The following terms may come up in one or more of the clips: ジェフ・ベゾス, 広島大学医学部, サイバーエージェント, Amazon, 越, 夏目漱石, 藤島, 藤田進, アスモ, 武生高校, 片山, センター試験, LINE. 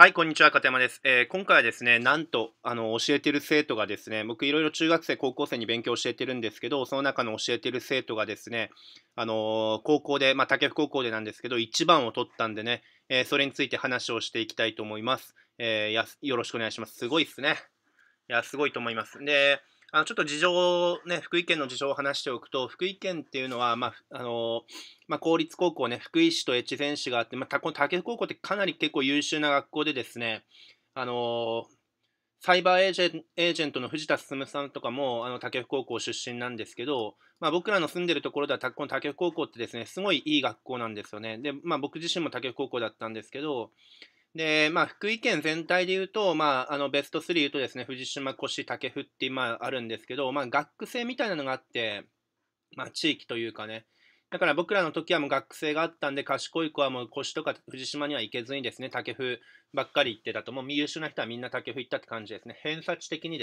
はい、こんにちは、片山です。今回はですね、なんと、教えてる生徒がですね、僕いろいろ中学生、高校生に勉強教えてるんですけど、その中の教えてる生徒がですね、高校で、武生高校でなんですけど、1番を取ったんでね、それについて話をしていきたいと思います。よろしくお願いします。すごいっすね。いや、すごいと思います。で、ちょっと事情をね、福井県の事情を話しておくと、福井県っていうのは、公立高校ね、福井市と越前市があって、この武生高校ってかなり結構優秀な学校でですね、サイバーエージェントの藤田進さんとかも、武生高校出身なんですけど、僕らの住んでるところでは、この武生高校ってですね、すごいいい学校なんですよね。で、僕自身も武生高校だったんですけど、で、福井県全体で言うと、ベスト3言うとですね、藤島、越、武生って、あるんですけど、学生みたいなのがあって、地域というかね、だから僕らの時はもう学生があったんで、賢い子はもう越とか藤島には行けずにですね、武生ばっかり行ってたと、もう優秀な人はみんな武生行ったって感じですね。偏差値的に。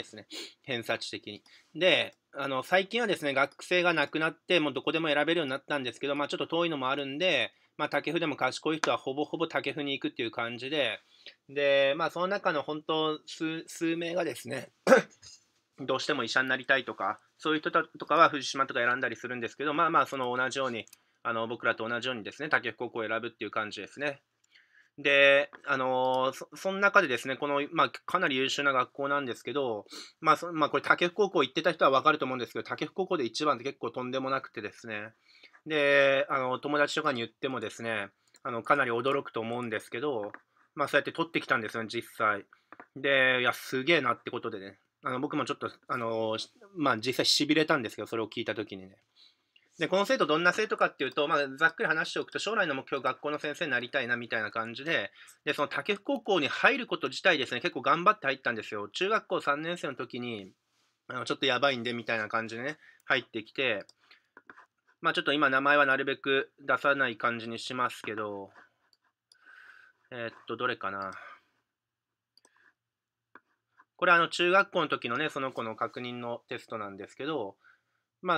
で、最近はですね、学生がなくなって、もうどこでも選べるようになったんですけど、ちょっと遠いのもあるんで、武生でも賢い人はほぼほぼ武生に行くっていう感じで、で、その中の本当数名がですね、どうしても医者になりたいとか、そういう人とかは藤島とか選んだりするんですけど、その同じように、僕らと同じようにですね、武生高校を選ぶっていう感じですね。で、その中でですね、この、かなり優秀な学校なんですけど、これ、武生高校行ってた人は分かると思うんですけど、武生高校で一番って結構とんでもなくてですね、で、友達とかに言ってもですね、かなり驚くと思うんですけど、そうやって取ってきたんですよね、実際。で、いや、すげえなってことでね、僕もちょっと、実際しびれたんですけど、それを聞いたときにね。で、この生徒、どんな生徒かっていうと、ざっくり話しておくと、将来の目標、学校の先生になりたいな、みたいな感じで、で、その武生高校に入ること自体ですね、結構頑張って入ったんですよ。中学校3年生の時に、ちょっとやばいんで、みたいな感じでね、入ってきて、ちょっと今、名前はなるべく出さない感じにしますけど、どれかな。これ、中学校の時のね、その子の確認のテストなんですけど、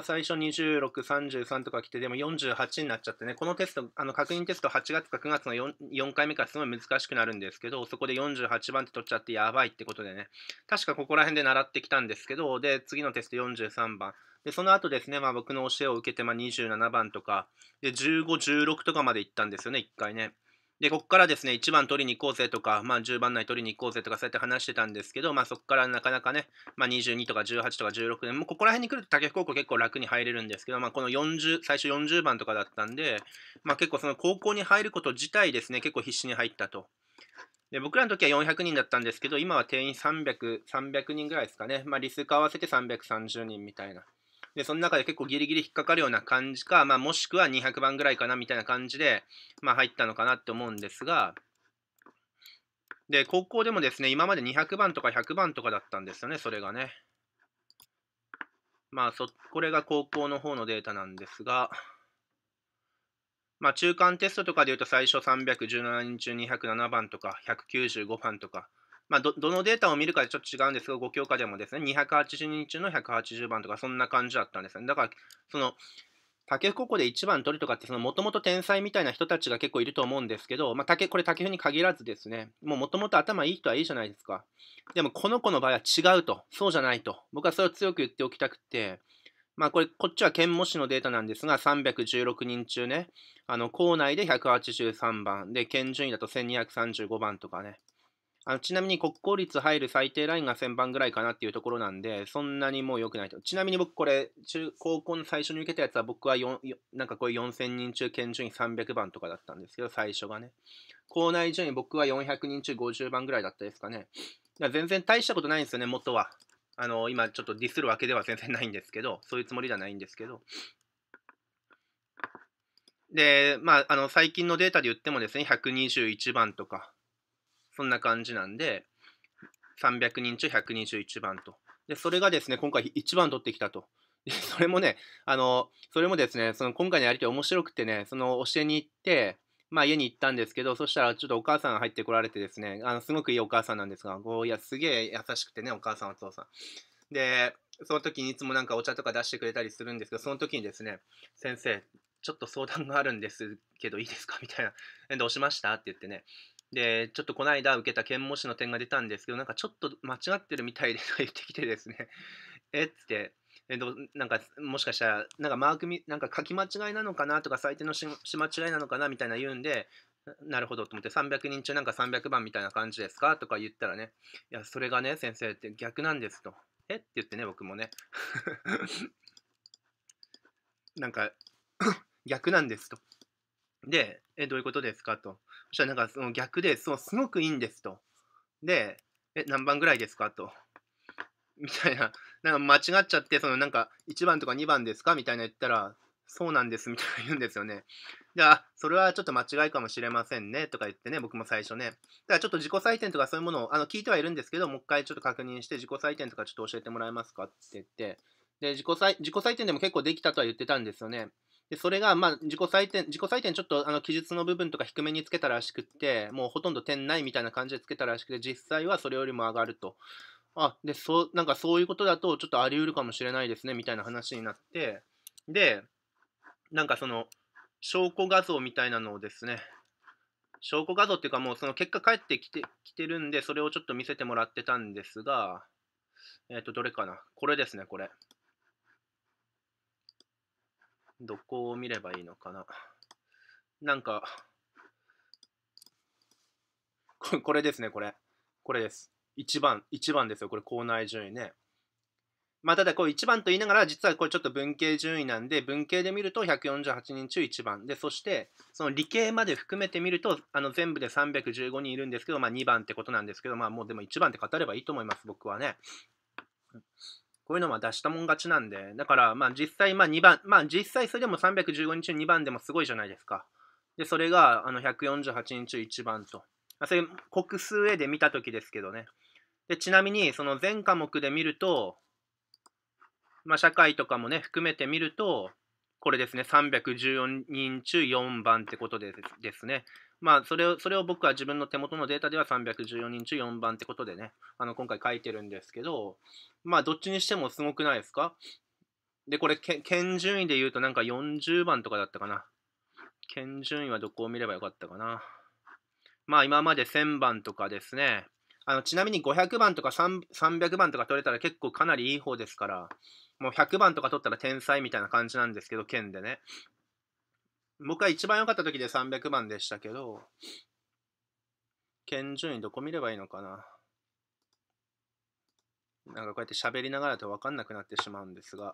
最初26、33とか来て、でも48になっちゃってね、このテスト、確認テスト8月か9月の 4回目からすごい難しくなるんですけど、そこで48番って取っちゃってやばいってことでね、確かここら辺で習ってきたんですけど、で、次のテスト43番。で、その後ですね、僕の教えを受けて、27番とか、で、15、16とかまで行ったんですよね、1回ね。で、ここからですね、1番取りに行こうぜとか、10番内取りに行こうぜとか、そうやって話してたんですけど、そこからなかなかね、22とか18とか16で、もうここら辺に来ると武生高校結構楽に入れるんですけど、この最初40番とかだったんで、結構その高校に入ること自体ですね、結構必死に入ったと。で、僕らの時は400人だったんですけど、今は定員300人ぐらいですかね。理数科合わせて330人みたいな。で、その中で結構ギリギリ引っかかるような感じか、もしくは200番ぐらいかなみたいな感じで、入ったのかなって思うんですが、で、高校でもですね、今まで200番とか100番とかだったんですよね、それがね。これが高校の方のデータなんですが、中間テストとかでいうと最初317人中207番とか195番とか、どのデータを見るかでちょっと違うんですが、5教科でもですね、280人中の180番とか、そんな感じだったんですね。だから、その、武生高校で1番取るとかって、もともと天才みたいな人たちが結構いると思うんですけど、これ武生に限らずですね、もともと頭いい人はいいじゃないですか。でも、この子の場合は違うと、そうじゃないと、僕はそれを強く言っておきたくて、こっちは県模試のデータなんですが、316人中ね、校内で183番、で、県順位だと1235番とかね。ちなみに国公立入る最低ラインが1000番ぐらいかなっていうところなんで、そんなにもう良くないと。ちなみに僕これ、高校の最初に受けたやつは僕は4000人中県順位300番とかだったんですけど、最初がね。校内順位僕は400人中50番ぐらいだったですかね。全然大したことないんですよね、元は。今ちょっとディスるわけでは全然ないんですけど、そういうつもりではないんですけど。で、最近のデータで言ってもですね、121番とか。そんな感じなんで、300人中121番と。で、それがですね、今回1番取ってきたと。で、それもね、ですね、今回のやりとり面白くてね、教えに行って、家に行ったんですけど、そしたらちょっとお母さんが入ってこられてですね、すごくいいお母さんなんですが、いや、すげえ優しくてね、お母さんお父さん。で、その時にいつもなんかお茶とか出してくれたりするんですけど、その時にですね、先生、ちょっと相談があるんですけど、いいですかみたいな。どうしましたって言ってね。で、ちょっとこの間受けた検問士の点が出たんですけど、なんかちょっと間違ってるみたいでと言ってきてですね、えっつって、なんかもしかしたら、なんかマークなんか書き間違いなのかなとか、採点のし間違いなのかなみたいな言うんで、なるほどと思って、300人中なんか300番みたいな感じですかとか言ったらね、いや、それがね、先生って逆なんですと。えって言ってね、僕もね。なんか逆なんですと。で、どういうことですかと。そしたらなんかその逆で、そう、すごくいいんですと。で、何番ぐらいですかと。みたいな。なんか間違っちゃって、そのなんか1番とか2番ですかみたいな言ったら、そうなんですみたいな言うんですよね。で、あ、それはちょっと間違いかもしれませんねとか言ってね、僕も最初ね。だからちょっと自己採点とかそういうものを聞いてはいるんですけど、もう一回ちょっと確認して、自己採点とかちょっと教えてもらえますかって言って、で、自己採点でも結構できたとは言ってたんですよね。で、それが、まあ、自己採点ちょっと記述の部分とか低めにつけたらしくって、もうほとんど点ないみたいな感じでつけたらしくて、実際はそれよりも上がると。あ、で、なんかそういうことだとちょっとあり得るかもしれないですねみたいな話になって、で、なんかその証拠画像みたいなのをですね、証拠画像っていうかもうその結果返ってきてるんで、それをちょっと見せてもらってたんですが、どれかな、これですね、これ。どこを見ればいいのかな。なんか、これですね、これ。これです。1番ですよ、これ、校内順位ね。まあ、ただこう1番と言いながら、実はこれちょっと文系順位なんで、文系で見ると148人中1番で、そしてその理系まで含めて見ると、全部で315人いるんですけど、まあ、2番ってことなんですけど、まあ、もうでも1番って語ればいいと思います、僕はね。こういうのは出したもん勝ちなんで、だからまあ実際、まあ2番、まあ、実際それでも315人中2番でもすごいじゃないですか。で、それが148人中1番と。それ国数 A で見たときですけどね。で、ちなみに、その全科目で見ると、まあ、社会とかもね、含めて見ると、これですね、314人中4番ってことでですね、まあ、それを僕は自分の手元のデータでは314人中4番ってことでね、今回書いてるんですけど、まあ、どっちにしてもすごくないですか？で、これ、県順位で言うと、なんか40番とかだったかな。県順位はどこを見ればよかったかな。まあ、今まで1000番とかですね、ちなみに500番とか300番とか取れたら結構かなりいい方ですから、もう100番とか取ったら天才みたいな感じなんですけど、県でね。僕は一番良かった時で300番でしたけど、県順位どこ見ればいいのかな。なんかこうやって喋りながらだと分かんなくなってしまうんですが。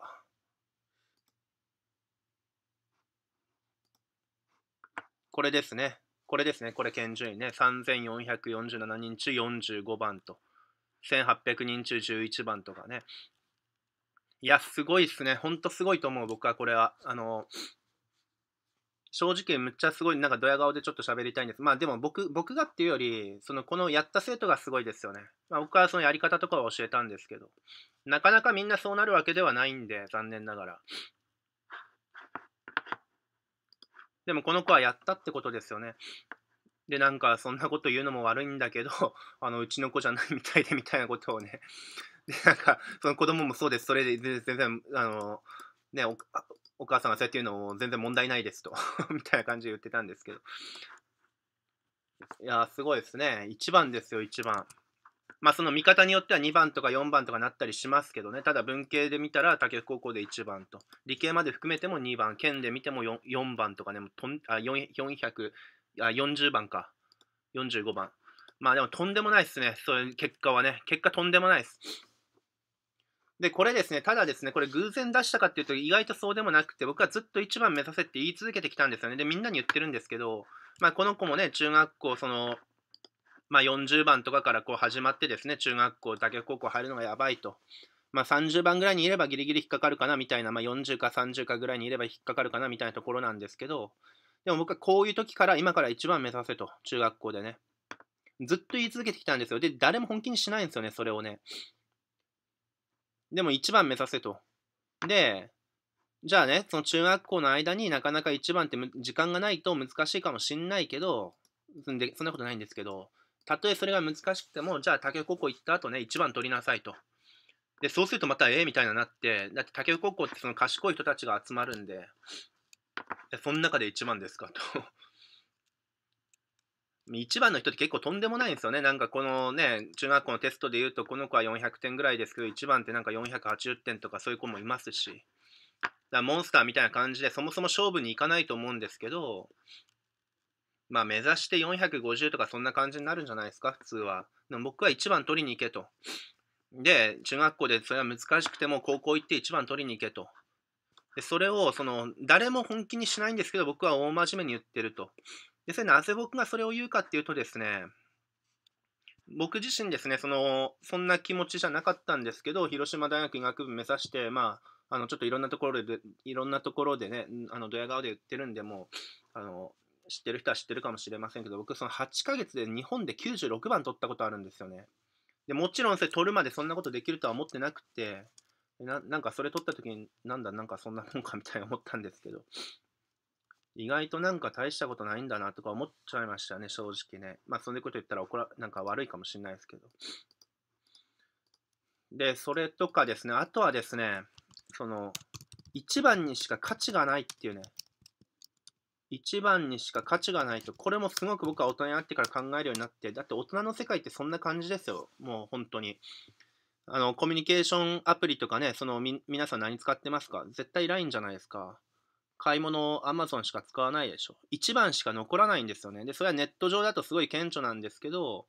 これですね。これですね。これ県順位ね。3447人中45番と。1800人中11番とかね。いや、すごいっすね。ほんとすごいと思う、僕はこれは。正直、むっちゃすごい、なんかドヤ顔でちょっと喋りたいんです。まあでも僕がっていうより、このやった生徒がすごいですよね。まあ僕はそのやり方とかは教えたんですけど、なかなかみんなそうなるわけではないんで、残念ながら。でもこの子はやったってことですよね。で、なんかそんなこと言うのも悪いんだけど、うちの子じゃないみたいでみたいなことをね。で、なんか、その子供もそうです。それで全然、ね、お母さんがそうやって言うのも全然問題ないですと、みたいな感じで言ってたんですけど。いや、すごいですね。1番ですよ、1番。まあ、その見方によっては2番とか4番とかなったりしますけどね。ただ、文系で見たら、武府高校で1番と。理系まで含めても2番。県で見ても 4番とかね、40番か。45番。まあでもとんでもないですね。そういう結果はね。結果とんでもないです。で、これですね、ただですね、これ偶然出したかっていうと意外とそうでもなくて、僕はずっと1番目指せって言い続けてきたんですよね。で、みんなに言ってるんですけど、まあこの子もね、中学校、まあ40番とかからこう始まってですね、中学校、武高校入るのがやばいと。まあ30番ぐらいにいればギリギリ引っかかるかなみたいな、まあ40か30かぐらいにいれば引っかかるかなみたいなところなんですけど、でも僕はこういう時から今から1番目指せと、中学校でね。ずっと言い続けてきたんですよ。で、誰も本気にしないんですよね、それをね。でも1番目指せと。で、じゃあね、その中学校の間になかなか1番って時間がないと難しいかもしんないけど、そんなことないんですけど、たとえそれが難しくても、じゃあ武雄高校行った後ね、1番取りなさいと。で、そうするとまたみたいななって、だって武雄高校ってその賢い人たちが集まるんで、その中で1番ですかと。1番の人って結構とんでもないんですよね。なんかこのね、中学校のテストでいうと、この子は400点ぐらいですけど、1番ってなんか480点とかそういう子もいますし、だからモンスターみたいな感じで、そもそも勝負に行かないと思うんですけど、まあ目指して450とかそんな感じになるんじゃないですか、普通は。でも僕は1番取りに行けと。で、中学校でそれは難しくても、高校行って1番取りに行けと。でそれをその誰も本気にしないんですけど、僕は大真面目に言ってると。でそれなぜ僕がそれを言うかっていうとですね、僕自身ですね、そんな気持ちじゃなかったんですけど、広島大学医学部目指して、まあ、ちょっといろんなところでね、ドヤ顔で言ってるんで、もう知ってる人は知ってるかもしれませんけど、僕、その8ヶ月で日本で96番取ったことあるんですよね。でもちろん、それ取るまでそんなことできるとは思ってなくて、なんかそれ取った時に、なんかそんなもんかみたいに思ったんですけど。意外となんか大したことないんだなとか思っちゃいましたね、正直ね。まあ、そんなこと言ったらなんか悪いかもしれないですけど。で、それとかですね、あとはですね、1番にしか価値がないっていうね、1番にしか価値がないと、これもすごく僕は大人になってから考えるようになって、だって大人の世界ってそんな感じですよ、もう本当に。コミュニケーションアプリとかね、皆さん何使ってますか？絶対 LINE じゃないですか。買い物を Amazon しか使わないでしょ。1番しか残らないんですよね。で、それはネット上だとすごい顕著なんですけど、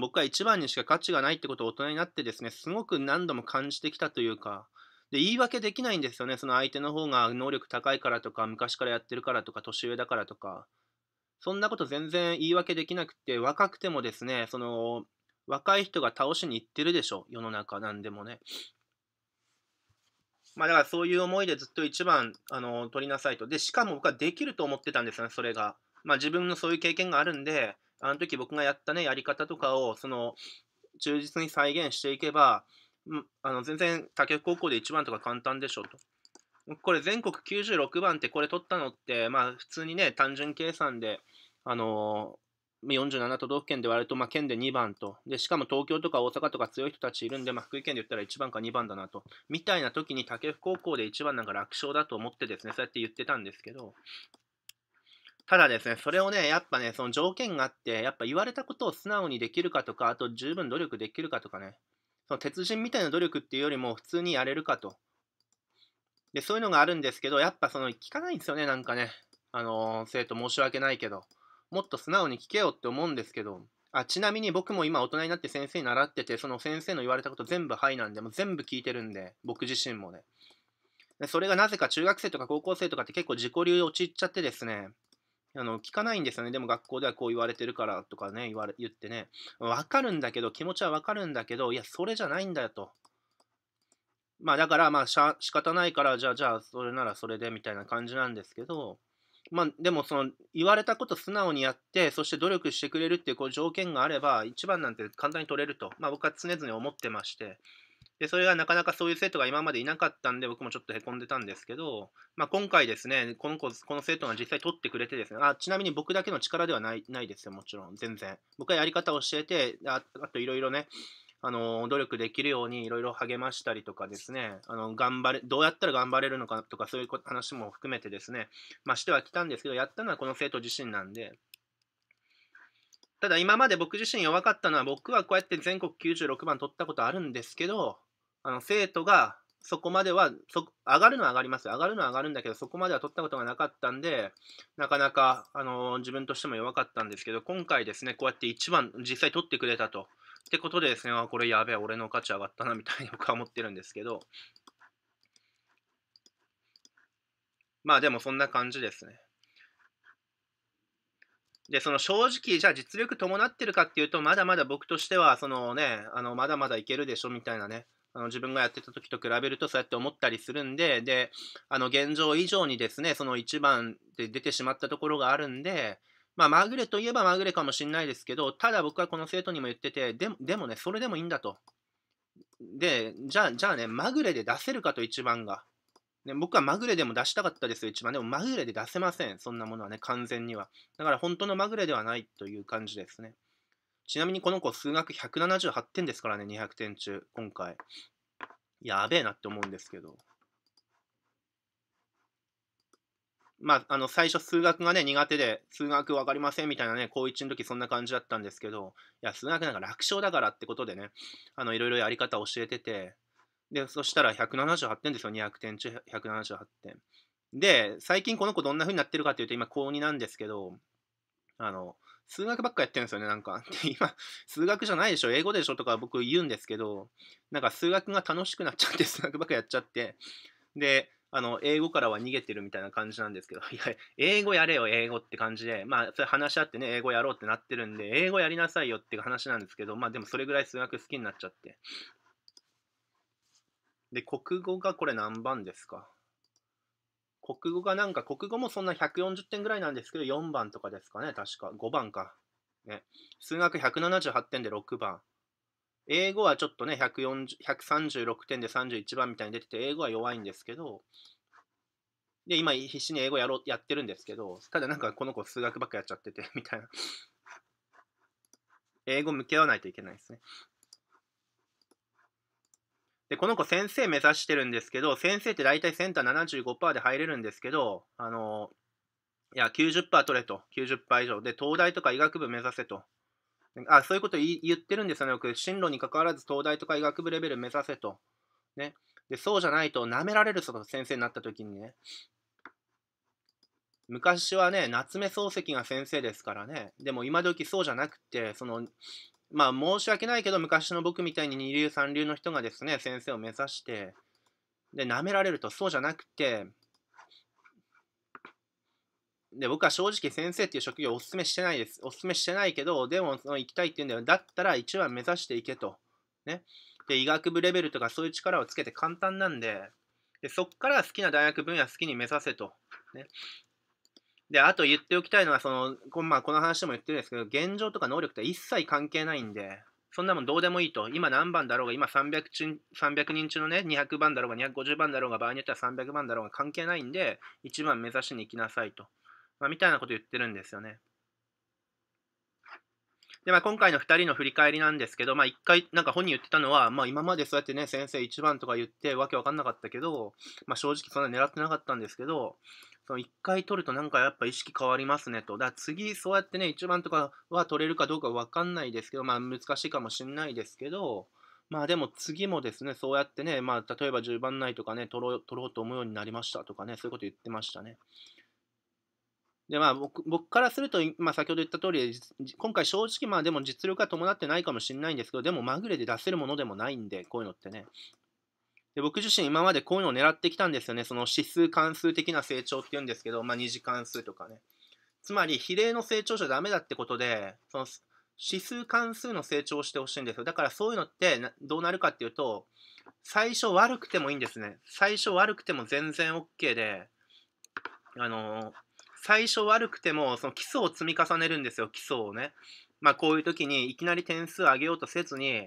僕は1番にしか価値がないってことを大人になってですね、すごく何度も感じてきたというか、で、言い訳できないんですよね。その相手の方が能力高いからとか、昔からやってるからとか、年上だからとか、そんなこと全然言い訳できなくて、若くてもですね、若い人が倒しに行ってるでしょ。世の中、なんでもね。まあだからそういう思いでずっと1番取りなさいと。で、しかも僕はできると思ってたんですよね、それが。まあ自分のそういう経験があるんで、あの時僕がやったね、やり方とかを、忠実に再現していけば、全然、他局高校で1番とか簡単でしょと。これ全国96番ってこれ取ったのって、まあ普通にね、単純計算で、47都道府県で割ると、まあ、県で2番と。で、しかも東京とか大阪とか強い人たちいるんで、まあ、福井県で言ったら1番か2番だなと。みたいな時に、武府高校で1番なんか楽勝だと思ってですね、そうやって言ってたんですけど、ただですね、それをね、やっぱね、その条件があって、やっぱ言われたことを素直にできるかとか、あと十分努力できるかとかね、その鉄人みたいな努力っていうよりも、普通にやれるかと。で、そういうのがあるんですけど、やっぱ聞かないんですよね、なんかね、生徒申し訳ないけど。もっと素直に聞けよって思うんですけど、ちなみに僕も今大人になって先生に習ってて、その先生の言われたこと全部はいなんで、もう全部聞いてるんで、僕自身もね。でそれがなぜか中学生とか高校生とかって結構自己流に陥っちゃってですね、聞かないんですよね。でも学校ではこう言われてるからとかね、言ってね。わかるんだけど、気持ちはわかるんだけど、いや、それじゃないんだよと。まあだから、まあ仕方ないから、じゃあ、それならそれでみたいな感じなんですけど、まあでも言われたこと素直にやって、そして努力してくれるっていうこう条件があれば、1番なんて簡単に取れると、まあ、僕は常々思ってまして、でそれがなかなかそういう生徒が今までいなかったんで、僕もちょっとへこんでたんですけど、まあ、今回ですね、この生徒が実際取ってくれてですね、ちなみに僕だけの力ではないですよ、もちろん、全然。僕はやり方を教えて、あといろいろね、努力できるようにいろいろ励ましたりとかですね、どうやったら頑張れるのかとかそういう話も含めてですね、まあ、してはきたんですけど、やったのはこの生徒自身なんで、ただ今まで僕自身弱かったのは、僕はこうやって全国96番取ったことあるんですけど、生徒がそこまでは、上がるのは上がりますよ。上がるのは上がるんだけど、そこまでは取ったことがなかったんで、なかなか自分としても弱かったんですけど、今回ですね、こうやって1番実際取ってくれたと。ってことでですね、これやべえ、俺の価値上がったなみたいに僕は思ってるんですけど、まあでもそんな感じですね。で、正直、じゃあ実力伴ってるかっていうと、まだまだ僕としては、まだまだいけるでしょみたいなね、自分がやってた時と比べるとそうやって思ったりするんで、で、現状以上にですね、1番で出てしまったところがあるんで、まあ、まぐれといえばまぐれかもしれないですけど、ただ僕はこの生徒にも言ってて、でもね、それでもいいんだと。で、じゃあね、まぐれで出せるかと、1番が。ね、僕はまぐれでも出したかったですよ、1番。でも、まぐれで出せません、そんなものはね、完全には。だから、本当のまぐれではないという感じですね。ちなみに、この子、数学178点ですからね、200点中、今回。やべえなって思うんですけど。まあ、最初数学がね苦手で数学分かりませんみたいなね、高1の時そんな感じだったんですけど、いや数学なんか楽勝だからってことでね、いろいろやり方教えてて、でそしたら178点ですよ。200点中178点で、最近この子どんな風になってるかというと、今高2なんですけど、数学ばっかやってるんですよね。なんか今数学じゃないでしょ、英語でしょとか僕言うんですけど、なんか数学が楽しくなっちゃって数学ばっかやっちゃって、で英語からは逃げてるみたいな感じなんですけど、いや英語やれよ英語って感じで、まあそれ話し合ってね、英語やろうってなってるんで英語やりなさいよって話なんですけど、まあでもそれぐらい数学好きになっちゃって、で国語がこれ何番ですか、国語がなんか国語もそんな140点ぐらいなんですけど4番とかですかね、確か5番か、ね、数学178点で6番、英語はちょっとね136点で31番みたいに出てて、英語は弱いんですけど、で今必死に英語やってるんですけど、ただなんかこの子数学ばっかやっちゃっててみたいな英語向き合わないといけないですね。でこの子先生目指してるんですけど、先生って大体センター 75% で入れるんですけど、いや 90% 取れと、 90% 以上で東大とか医学部目指せと、あそういうこと言ってるんですよね。僕進路に関わらず東大とか医学部レベル目指せと、ね、でそうじゃないとなめられるぞと、先生になった時にね。昔はね夏目漱石が先生ですからね。でも今時そうじゃなくて、そのまあ申し訳ないけど昔の僕みたいに二流三流の人がですね先生を目指して、でなめられると、そうじゃなくて、で僕は正直先生っていう職業をおすすめしてないです。おすすめしてないけど、でもその行きたいって言うんだよ、だったら一番目指していけと、ね、で医学部レベルとかそういう力をつけて簡単なん でそっから好きな大学分野好きに目指せと、ね、であと言っておきたいのは、そのまあ、この話でも言ってるんですけど、現状とか能力って一切関係ないんで、そんなもんどうでもいいと。今何番だろうが、今300人中のね200番だろうが250番だろうが、場合によっては300番だろうが関係ないんで、一番目指しに行きなさいと。まあみたいなこと言ってるんですよね。で、まあ、今回の2人の振り返りなんですけど、まあ、1回なんか本人言ってたのは、まあ、今までそうやってね先生1番とか言ってわけわかんなかったけど、まあ、正直そんな狙ってなかったんですけど、その1回取るとなんかやっぱ意識変わりますねと。だから次そうやってね1番とかは取れるかどうかわかんないですけど、まあ、難しいかもしれないですけど、まあでも次もですねそうやってね、まあ、例えば10番内とかね取ろうと思うようになりましたとかね、そういうこと言ってましたね。でまあ、僕からすると、まあ、先ほど言った通り今回正直まあでも実力は伴ってないかもしれないんですけど、でもまぐれで出せるものでもないんで、こういうのってね。で僕自身今までこういうのを狙ってきたんですよね。その指数関数的な成長っていうんですけど、まあ、2次関数とかね、つまり比例の成長じゃダメだってことで、その指数関数の成長をしてほしいんですよ。だからそういうのってどうなるかっていうと、最初悪くてもいいんですね。最初悪くても全然 OK で、最初悪くてもその基礎を積み重ねるんですよ、基礎をね。まあこういう時にいきなり点数上げようとせずに、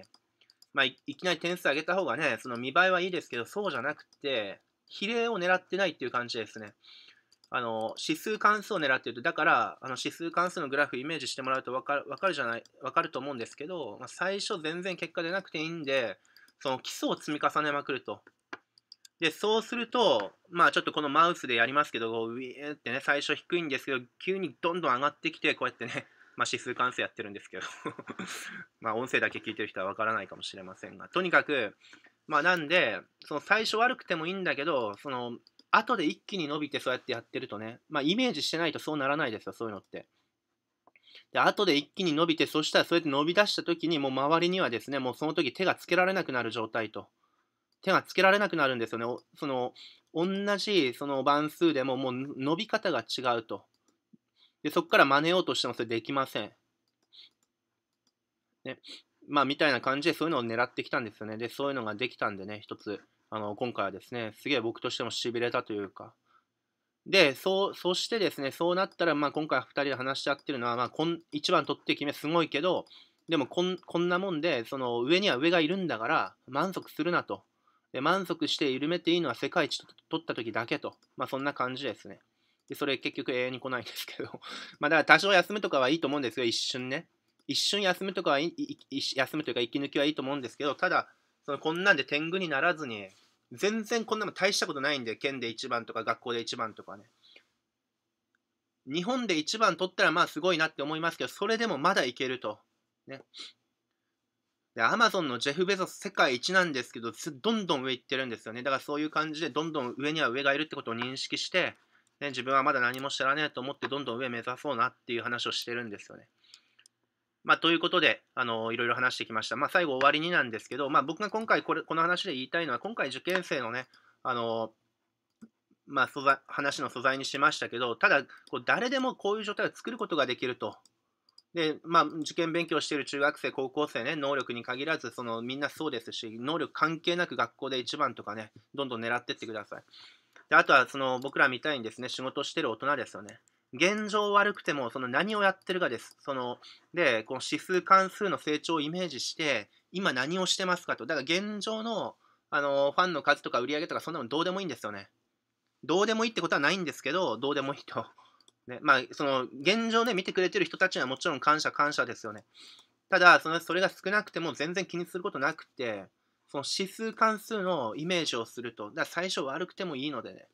まあいきなり点数上げた方がね、その見栄えはいいですけど、そうじゃなくて、比例を狙ってないっていう感じですね。指数関数を狙っていると、だから指数関数のグラフイメージしてもらうと分かると思うんですけど、まあ、最初全然結果出なくていいんで、その基礎を積み重ねまくると。でそうすると、まあちょっとこのマウスでやりますけど、ウィーってね、最初低いんですけど、急にどんどん上がってきて、こうやってね、まあ、指数関数やってるんですけど、まあ音声だけ聞いてる人はわからないかもしれませんが、とにかく、まあなんで、その最初悪くてもいいんだけど、その後で一気に伸びてそうやってやってるとね、まあイメージしてないとそうならないですよ、そういうのって。で後で一気に伸びて、そしたらそうやって伸び出した時に、もう周りにはですね、もうその時手がつけられなくなる状態と。手がつけられなくなるんですよね。その同じその番数でももう伸び方が違うと。でそこから真似ようとしてもそれできません。ね、まあみたいな感じでそういうのを狙ってきたんですよね。でそういうのができたんでね、一つ今回はですねすげえ僕としてもしびれたというか。でそしてですね、そうなったら、まあ、今回2人で話し合ってるのは、まあ、1番取って決めすごいけど、でもこんなもんで、その上には上がいるんだから満足するなと。で満足して緩めていいのは世界一取った時だけと、まあ、そんな感じですね。でそれ結局永遠に来ないんですけどまあだから多少休むとかはいいと思うんですよ、一瞬ね。一瞬休むとか休むというか息抜きはいいと思うんですけど、ただそのこんなんで天狗にならずに、全然こんなも大したことないんで、県で1番とか学校で1番とかね、日本で1番取ったらまあすごいなって思いますけど、それでもまだいけると。ね。で、Amazon のジェフ・ベゾス世界一なんですけど、どんどん上行ってるんですよね。だからそういう感じで、どんどん上には上がいるってことを認識して、ね、自分はまだ何も知らねえと思って、どんどん上目指そうなっていう話をしてるんですよね。まあ、ということで、いろいろ話してきました。まあ、最後終わりになんですけど、まあ、僕が今回この話で言いたいのは、今回受験生のね、まあ、話の素材にしましたけど、ただ、誰でもこういう状態を作ることができると。で、まあ、受験勉強している中学生、高校生ね、能力に限らず、みんなそうですし、能力関係なく学校で1番とかね、どんどん狙っていってください。で、あとは、僕らみたいにですね、仕事してる大人ですよね。現状悪くても、何をやってるかです。で、この指数関数の成長をイメージして、今何をしてますかと。だから現状の、ファンの数とか売り上げとか、そんなのどうでもいいんですよね。どうでもいいってことはないんですけど、どうでもいいと。ね、まあ、現状ね、見てくれてる人たちにはもちろん感謝ですよね。ただ、それが少なくても全然気にすることなくて、指数関数のイメージをすると。だから最初悪くてもいいのでね。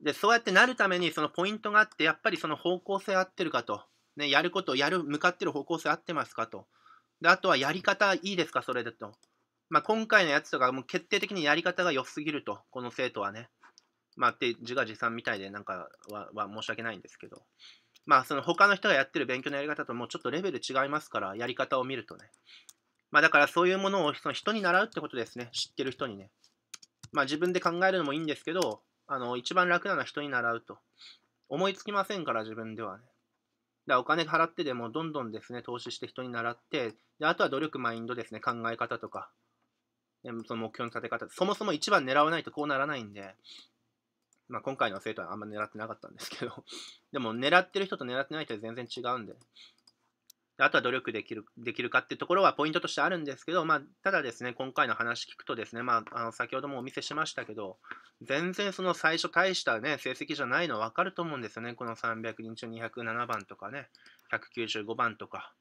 で、そうやってなるためにポイントがあって、やっぱり方向性合ってるかと。ね、やることを向かってる方向性合ってますかと。で、あとはやり方いいですか、それだと。まあ、今回のやつとか、もう決定的にやり方が良すぎると、この生徒はね。まあ、って自画自賛みたいで、なんかは申し訳ないんですけど。まあ、他の人がやってる勉強のやり方ともうちょっとレベル違いますから、やり方を見るとね。まあ、だからそういうものを人に習うってことですね。知ってる人にね。まあ、自分で考えるのもいいんですけど、一番楽なのは人に習うと。思いつきませんから、自分ではね。だからお金払ってでも、どんどんですね、投資して人に習って、で、あとは努力、マインドですね、考え方とか、目標の立て方、そもそも一番狙わないとこうならないんで、まあ、今回の生徒はあんま狙ってなかったんですけど、でも狙ってる人と狙ってない人は全然違うんで、あとは努力できるかっていうところはポイントとしてあるんですけど、まあ、ただですね、今回の話聞くとですね、まあ、先ほどもお見せしましたけど、全然最初大したね、成績じゃないのは分かると思うんですよね。この300人中207番とかね、195番とか。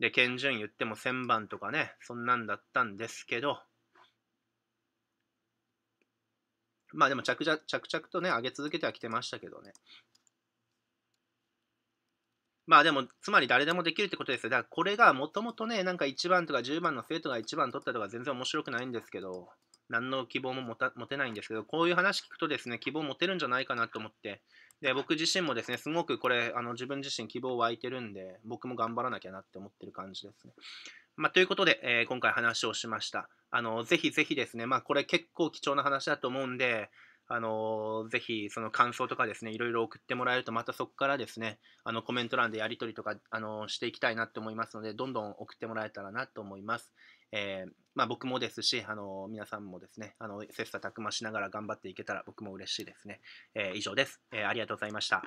で、県順言っても1000番とかね、そんなんだったんですけど、まあでも着々とね、上げ続けてはきてましたけどね。まあでも、つまり誰でもできるってことですよ。だからこれがもともとね、なんか1番とか10番の生徒が1番取ったとか全然面白くないんですけど、何の希望も持てないんですけど、こういう話聞くとですね、希望持てるんじゃないかなと思って、で、僕自身もですね、すごくこれ、自分自身希望湧いてるんで、僕も頑張らなきゃなって思ってる感じですね。まあ、ということで、今回話をしました。ぜひぜひですね、まあ、これ結構貴重な話だと思うんで、ぜひ感想とかですね、いろいろ送ってもらえると、またそこからですね、コメント欄でやり取りとか、していきたいなと思いますので、どんどん送ってもらえたらなと思います。まあ、僕もですし、皆さんもですね、切磋琢磨しながら頑張っていけたら僕も嬉しいですね。以上です。ありがとうございました。